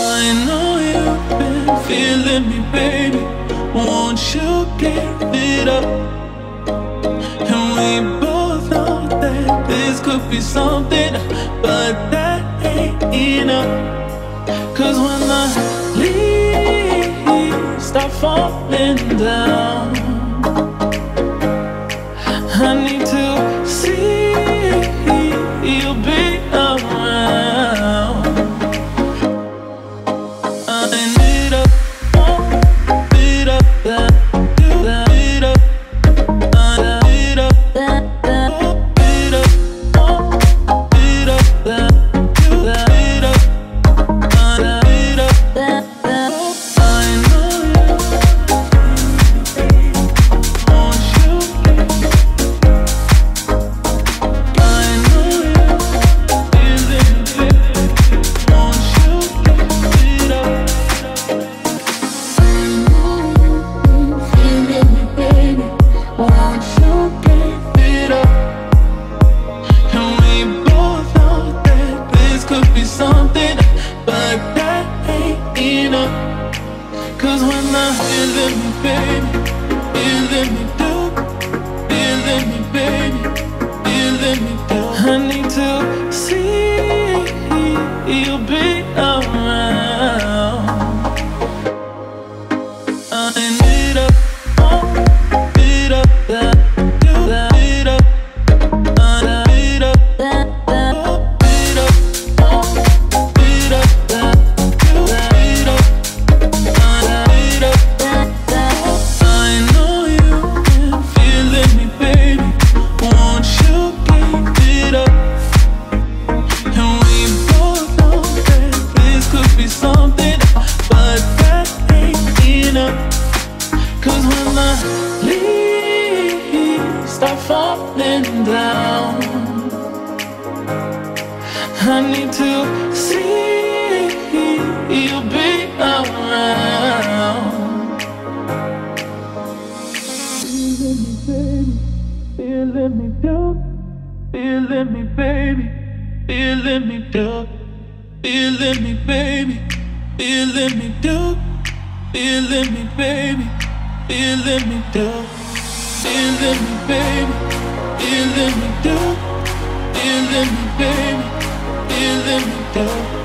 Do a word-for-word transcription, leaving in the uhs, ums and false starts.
I know you've been feeling me, baby. Won't you give it up? And we both know that this could be something, but that ain't enough. Cause when I leave, stop falling down. I need to see you be around. I need a bit of that, do that, bit of that, bit of that, bit of bit of that, do that, bit of that, bit of that. Cause when I'm feeling me, baby, feeling me do, feeling me, baby, feeling me do, I need to see you be around. I need a bit of that, do that, bit of that, bit of that, bit of bit of that. Stop falling down. I need to see you be around. Feeling me, baby, feeling me do, feeling me, baby, feeling me do, feeling me, baby, feeling me do, feeling me, baby, feeling me do. Feeling me, baby, feeling me, do, feeling me, baby, feeling me, do.